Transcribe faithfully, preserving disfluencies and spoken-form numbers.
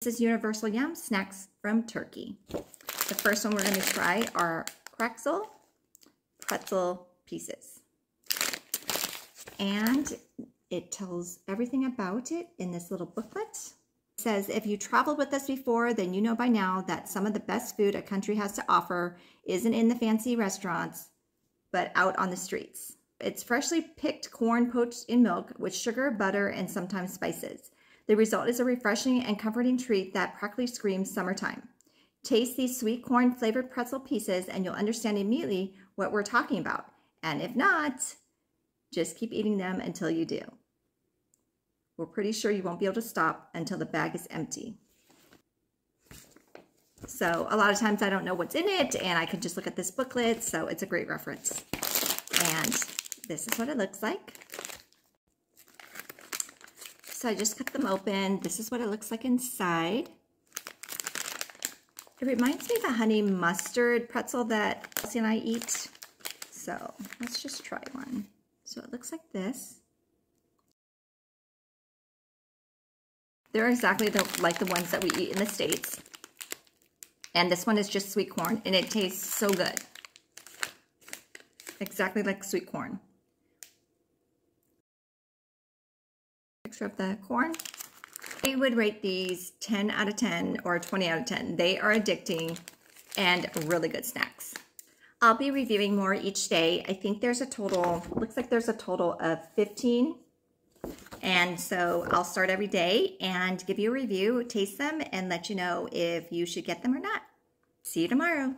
This is Universal Yum Snacks from Turkey. The first one we're going to try are Crackzel pretzel pieces. And it tells everything about it in this little booklet. It says, if you traveled with us before, then you know by now that some of the best food a country has to offer isn't in the fancy restaurants, but out on the streets. It's freshly picked corn poached in milk with sugar, butter, and sometimes spices. The result is a refreshing and comforting treat that practically screams summertime. Taste these sweet corn flavored pretzel pieces and you'll understand immediately what we're talking about. And if not, just keep eating them until you do. We're pretty sure you won't be able to stop until the bag is empty. So a lot of times I don't know what's in it and I can just look at this booklet, so it's a great reference. And this is what it looks like. So I just cut them open. This is what it looks like inside. It reminds me of a honey mustard pretzel that Elsie and I eat. So let's just try one. So it looks like this. They're exactly the, like the ones that we eat in the States. And this one is just sweet corn and it tastes so good. Exactly like sweet corn. Picture of the corn. I would rate these ten out of ten or twenty out of ten. They are addicting and really good snacks. I'll be reviewing more each day. I think there's a total, looks like there's a total of fifteen. And so I'll start every day and give you a review, taste them, and let you know if you should get them or not. See you tomorrow.